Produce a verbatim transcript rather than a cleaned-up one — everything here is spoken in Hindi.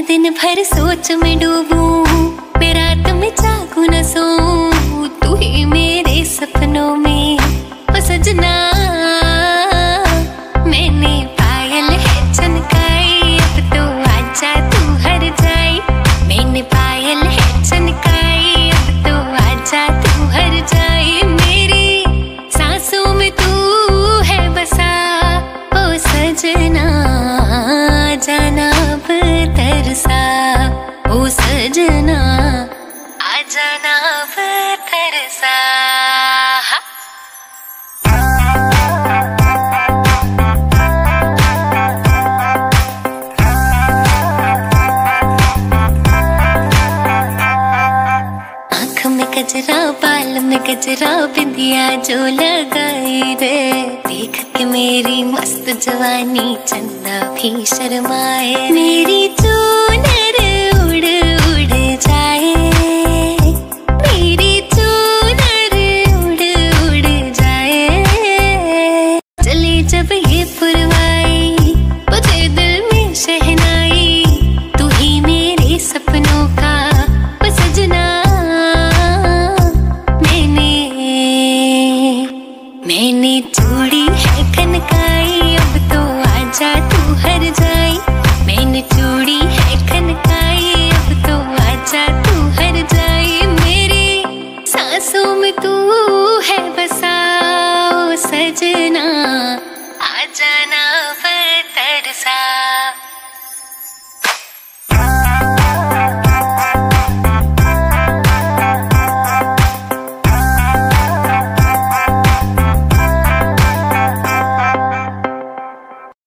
मैं दिन भर सोच में डूबूं, मैं रात में जागूं न सोऊं, तू ही मेरे सपनों में ओ सजना। मैंने पायल है चनकाई, अब तो आजा तू हर जाए। मैंने पायल है चनकाई, अब तो आजा तू हर जाए। मेरी सांसों में तू है बसा ओ सजना, जाना अब तरसा ओ सजना, आ जाना अब तरसा। गजरा बाल में गजरा बिंदिया जो लगाई रे, देख के मेरी मस्त जवानी चन्ना भी शर्माए। मेरी चूनर उड़ उड़ जाए, मेरी चूनर उड़ उड़ जाए। चले जब ये पुरवाई वो तेरे दिल में शहनाई, तू ही मेरे सपनों का वो सजना। मैंने चूड़ी है कनकाई, अब तो आजा तू हर जाए। मैंने चूड़ी है कनकाई, अब तो आजा तू हर जाए। मेरी सांसों में तू है बसा ओ सजना, आ जाना।